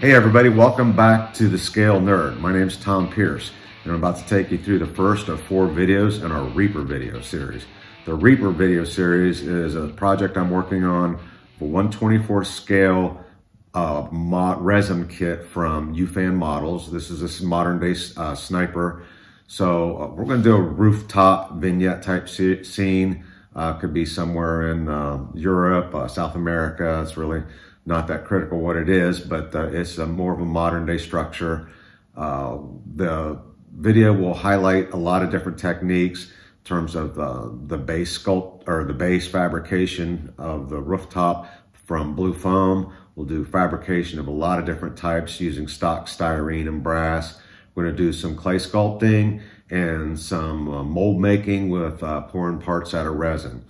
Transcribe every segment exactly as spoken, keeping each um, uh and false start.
Hey everybody, welcome back to the Scale Nerd. My name's Tom Pierce, and I'm about to take you through the first of four videos in our Reaper video series. The Reaper video series is a project I'm working on for one twenty-fourth scale uh, mod resin kit from Yufan Models. This is a modern day uh, sniper. So uh, we're gonna do a rooftop vignette type scene. Uh, could be somewhere in uh, Europe, uh, South America. It's really not that critical what it is, but uh, it's a more of a modern day structure. Uh, the video will highlight a lot of different techniques in terms of uh, the base sculpt or the base fabrication of the rooftop from blue foam. We'll do fabrication of a lot of different types using stock styrene and brass. We're gonna do some clay sculpting and some uh, mold making with uh, pouring parts out of resin.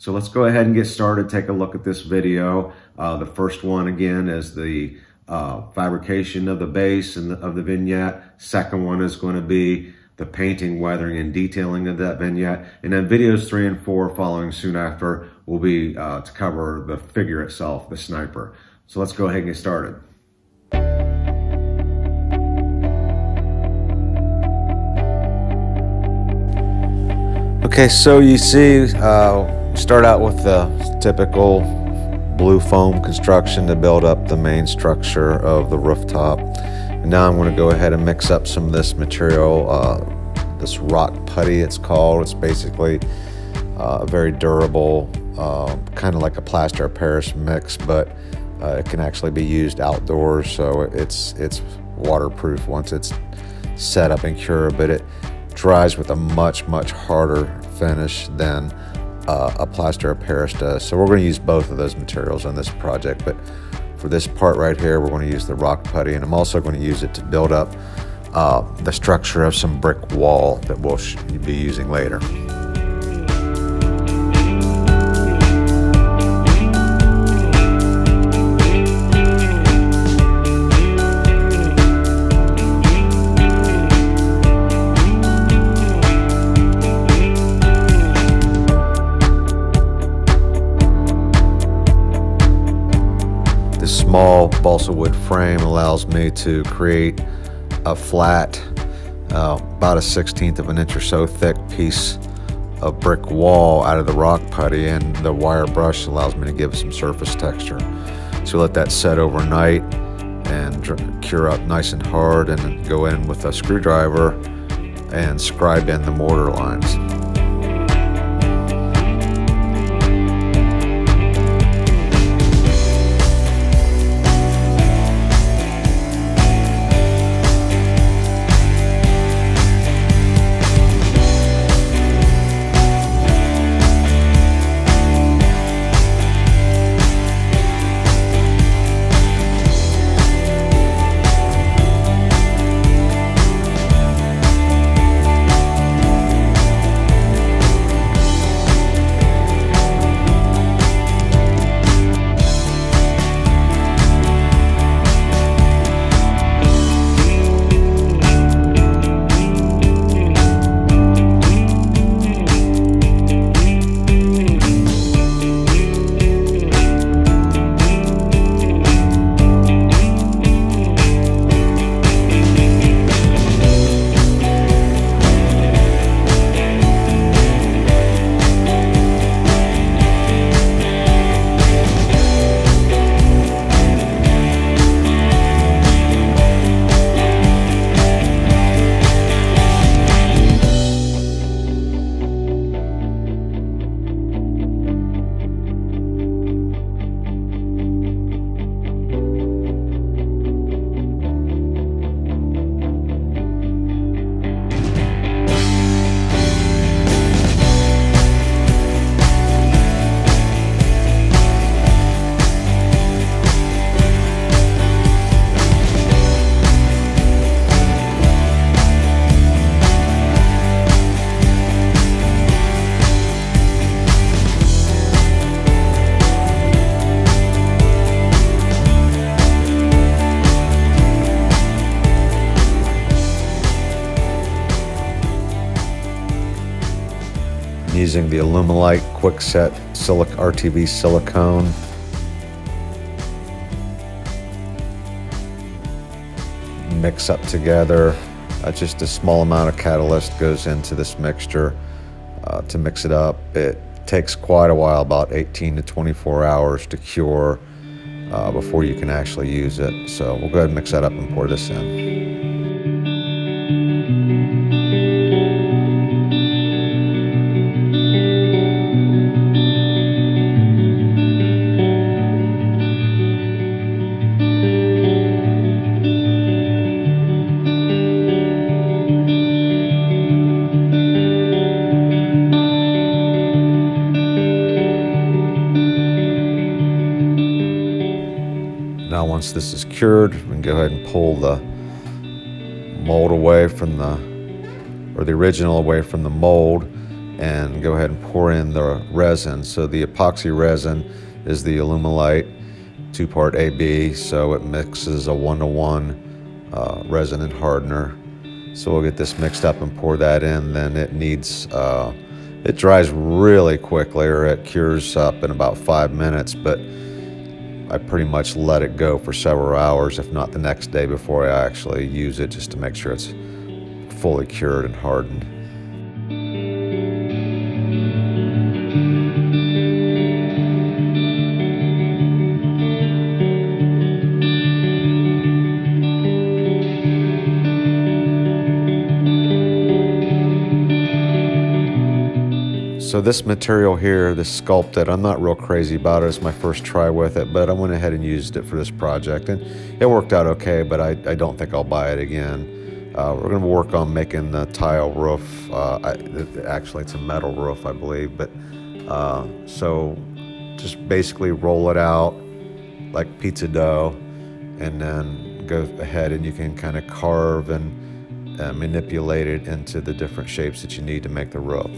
So let's go ahead and get started, take a look at this video. Uh, the first one again is the uh, fabrication of the base and the, of the vignette. Second one is going to be the painting, weathering, and detailing of that vignette. And then videos three and four following soon after will be uh, to cover the figure itself, the sniper. So let's go ahead and get started. Okay, so you see, uh, start out with the typical blue foam construction to build up the main structure of the rooftop. And now I'm going to go ahead and mix up some of this material, uh, this rock putty it's called. It's basically uh, a very durable, uh, kind of like a plaster of Paris mix, but uh, it can actually be used outdoors, so it's, it's waterproof once it's set up and cured, but it dries with a much, much harder finish than uh, a plaster of Paris does. So we're going to use both of those materials on this project, but for this part right here, we're going to use the rock putty, and I'm also going to use it to build up uh, the structure of some brick wall that we'll sh be using later. Small balsa wood frame allows me to create a flat, uh, about a sixteenth of an inch or so thick piece of brick wall out of the rock putty, and the wire brush allows me to give some surface texture. So let that set overnight and cure up nice and hard, and then go in with a screwdriver and scribe in the mortar lines. Using the Alumilite Quick Set R T V silicone. mix up together. Uh, just a small amount of catalyst goes into this mixture uh, to mix it up. It takes quite a while, about eighteen to twenty-four hours to cure uh, before you can actually use it. So we'll go ahead and mix that up and pour this in. Now once this is cured, we can go ahead and pull the mold away from the, or the original away from the mold, and go ahead and pour in the resin. So the epoxy resin is the Alumilite two-part A B, so it mixes a one-to-one uh, resin and hardener. So we'll get this mixed up and pour that in. Then it needs, uh, it dries really quickly, or it cures up in about five minutes, but I pretty much let it go for several hours, if not the next day, before I actually use it, just to make sure it's fully cured and hardened. So this material here, this sculpted, I'm not real crazy about it. It's my first try with it, but I went ahead and used it for this project, and it worked out okay, but I, I don't think I'll buy it again. Uh, we're gonna work on making the tile roof. Uh, I, actually, it's a metal roof, I believe, but uh, so just basically roll it out like pizza dough, and then go ahead and you can kind of carve and uh, manipulate it into the different shapes that you need to make the roof.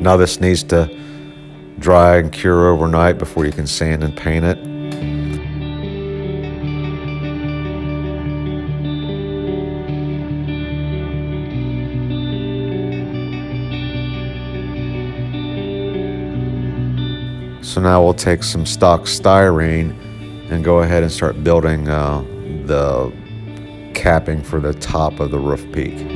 Now this needs to dry and cure overnight before you can sand and paint it. So now we'll take some stock styrene and go ahead and start building uh, the capping for the top of the roof peak.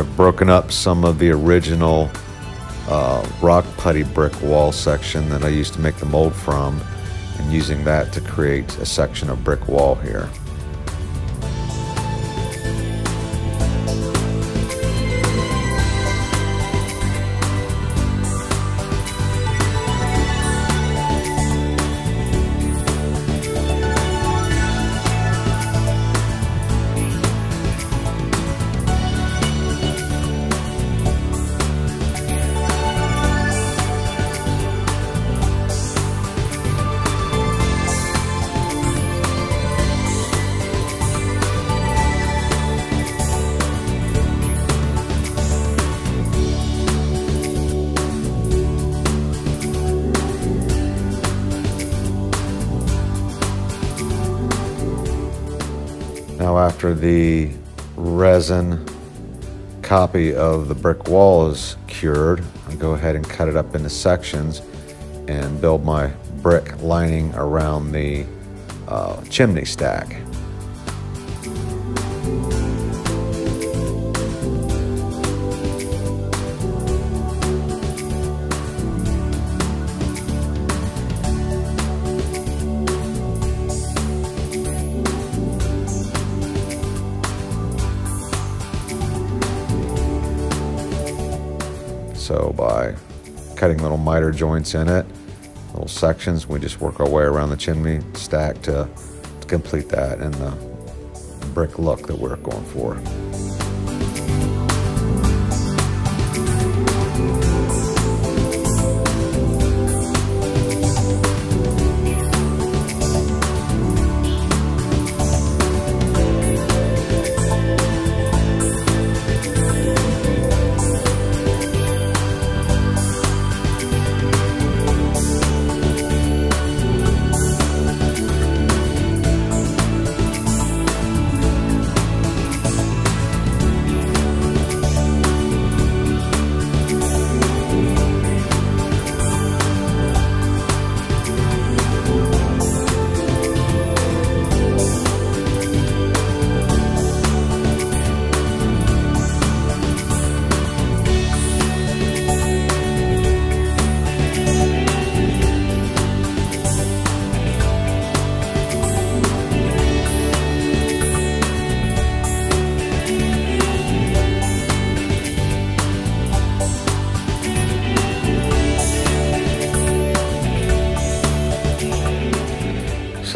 I've broken up some of the original uh, rock putty brick wall section that I used to make the mold from, and using that to create a section of brick wall here. Now, after the resin copy of the brick wall is cured, I go ahead and cut it up into sections and build my brick lining around the uh, chimney stack. So by cutting little miter joints in it, little sections, we just work our way around the chimney stack to, to complete that and the brick look that we're going for.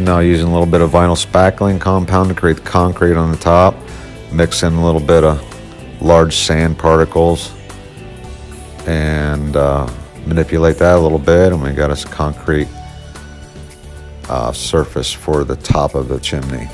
Now using a little bit of vinyl spackling compound to create the concrete on the top. Mix in a little bit of large sand particles and uh, manipulate that a little bit, and we got us a concrete uh, surface for the top of the chimney.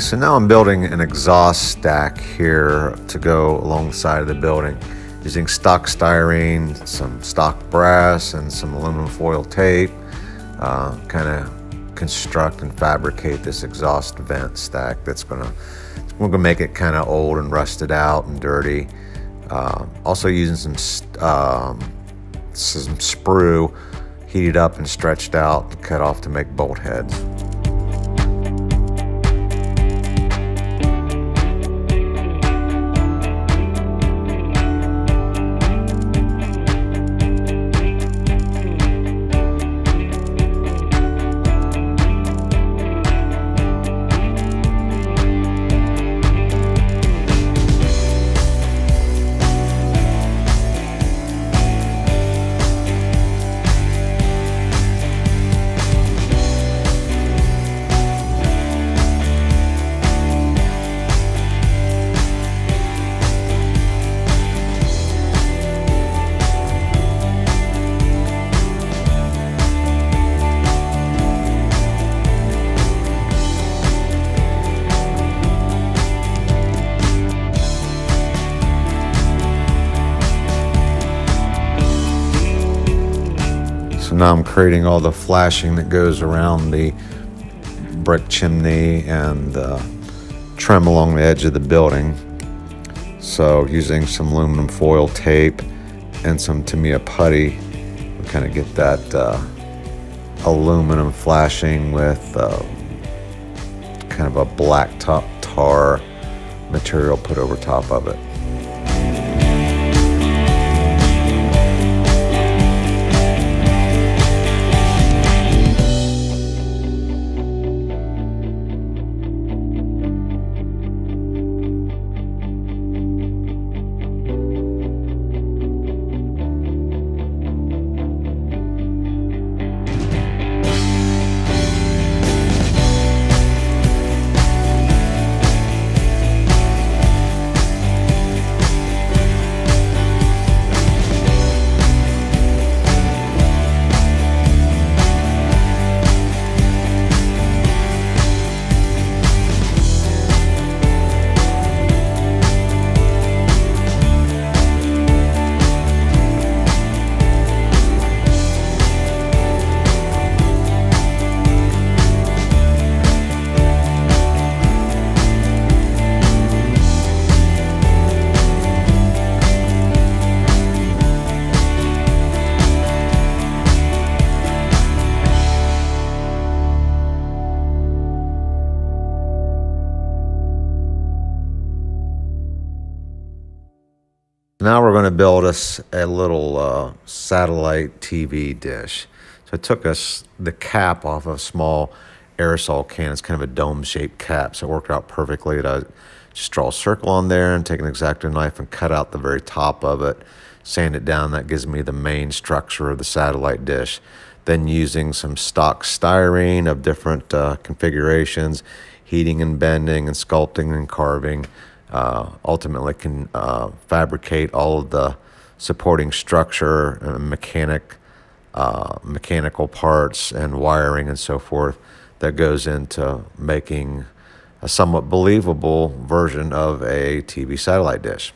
so now I'm building an exhaust stack here to go alongside the building using stock styrene, some stock brass, and some aluminum foil tape. Uh, kind of construct and fabricate this exhaust vent stack that's gonna, it's gonna make it kind of old and rusted out and dirty. Uh, also using some um, some sprue heated up and stretched out, cut off to make bolt heads. Now I'm creating all the flashing that goes around the brick chimney and the trim along the edge of the building. So using some aluminum foil tape and some Tamiya putty, we kind of get that uh, aluminum flashing with uh, kind of a black top tar material put over top of it. Now we're going to build us a little uh, satellite T V dish. So I took us the cap off of a small aerosol can. It's kind of a dome-shaped cap, so it worked out perfectly. I just draw a circle on there and take an X-Acto knife and cut out the very top of it, sand it down. That gives me the main structure of the satellite dish. Then using some stock styrene of different uh, configurations, heating and bending and sculpting and carving, Uh, ultimately can uh, fabricate all of the supporting structure and mechanic, uh, mechanical parts and wiring and so forth that goes into making a somewhat believable version of a T V satellite dish.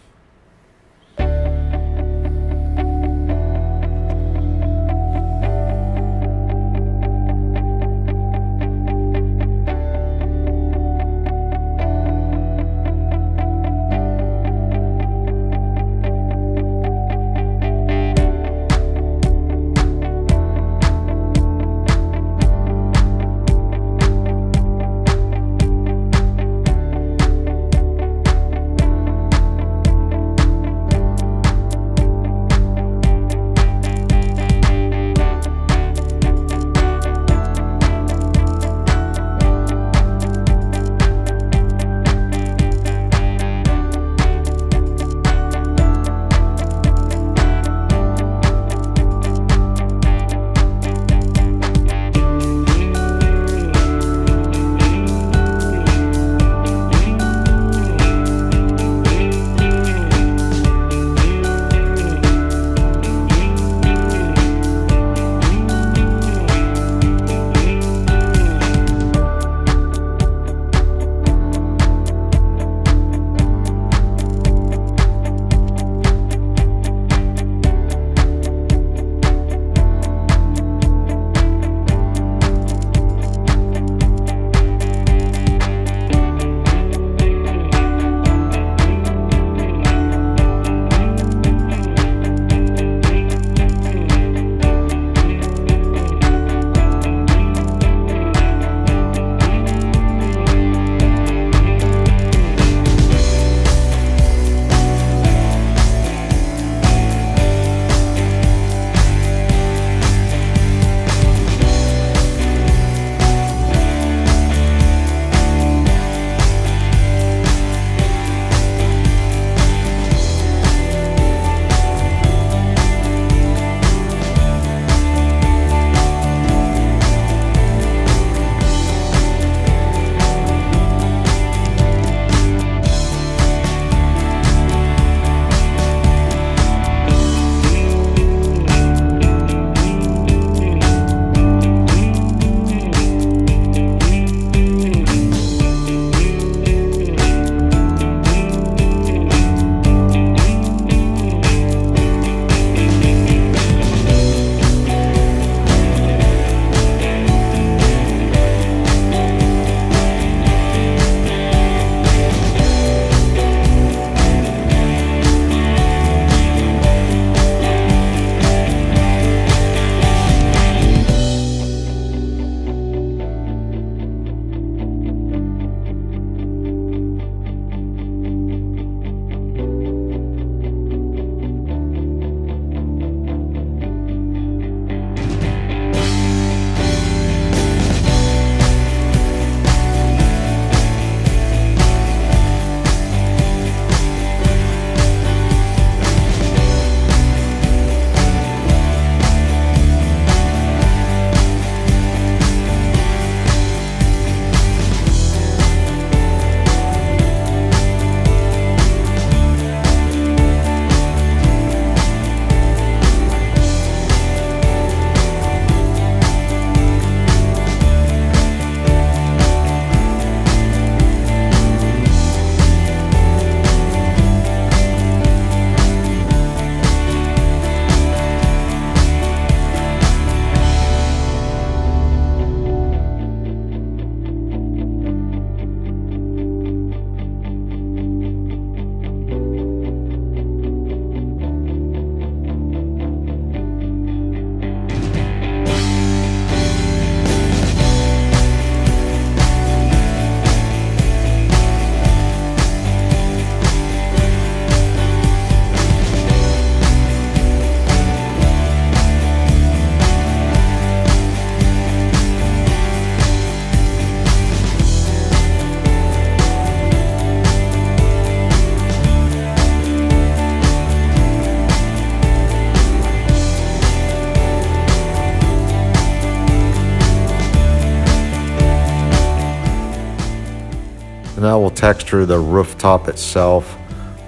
texture the rooftop itself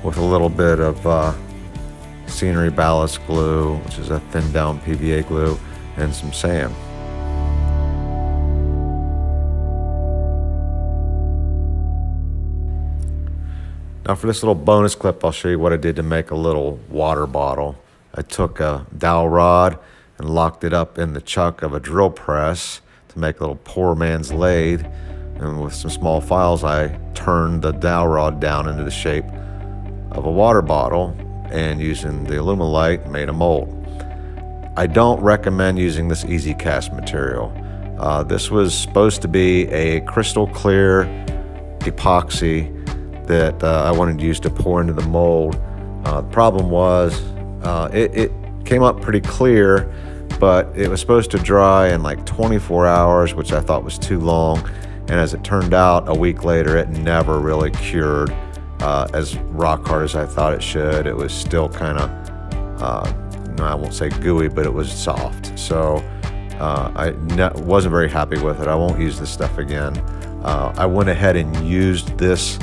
with a little bit of uh, scenery ballast glue, which is a thinned down P V A glue, and some sand. Now for this little bonus clip, I'll show you what I did to make a little water bottle. I took a dowel rod and locked it up in the chuck of a drill press to make a little poor man's lathe. And with some small files, I turned the dowel rod down into the shape of a water bottle, and using the Alumilite, made a mold. I don't recommend using this easy cast material. Uh, this was supposed to be a crystal clear epoxy that uh, I wanted to use to pour into the mold. Uh, the problem was uh, it, it came up pretty clear, but it was supposed to dry in like twenty-four hours, which I thought was too long. And as it turned out, a week later, it never really cured uh, as rock hard as I thought it should. It was still kind of, uh, no, I won't say gooey, but it was soft. So uh, I ne wasn't very happy with it. I won't use this stuff again. Uh, I went ahead and used this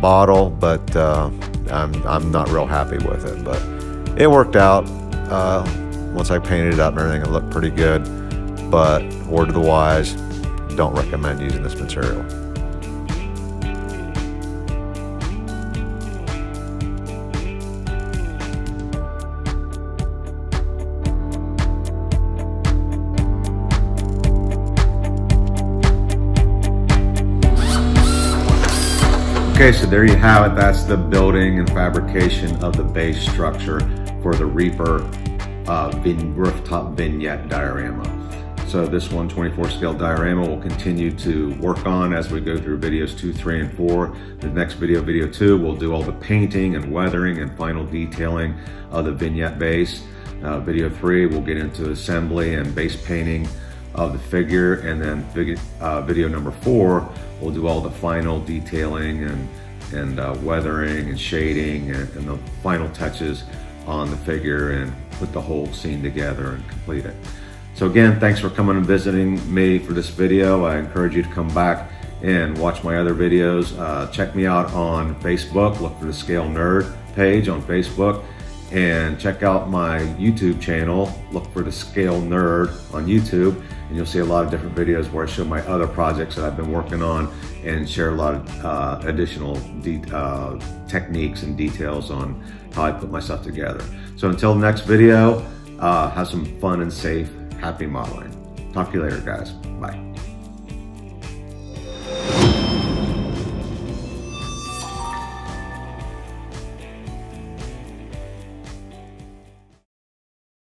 bottle, but uh, I'm, I'm not real happy with it, but it worked out. Uh, once I painted it up and everything, it looked pretty good, but word of the wise, don't recommend using this material. Okay, so there you have it. That's the building and fabrication of the base structure for the Reaper uh, rooftop vignette diorama. So this one twenty-four scale diorama will continue to work on as we go through videos two, three, and four. The next video, video two, we'll do all the painting and weathering and final detailing of the vignette base. Uh, video three, we'll get into assembly and base painting of the figure, and then uh, video number four, we'll do all the final detailing and, and uh, weathering and shading and, and the final touches on the figure and put the whole scene together and complete it. So again, thanks for coming and visiting me for this video. I encourage you to come back and watch my other videos. Uh, check me out on Facebook, look for the Scale Nerd page on Facebook, and check out my YouTube channel, look for the Scale Nerd on YouTube, and you'll see a lot of different videos where I show my other projects that I've been working on and share a lot of uh, additional de uh, techniques and details on how I put myself together. So until next video, uh, have some fun and safe, happy modeling. Talk to you later, guys. Bye.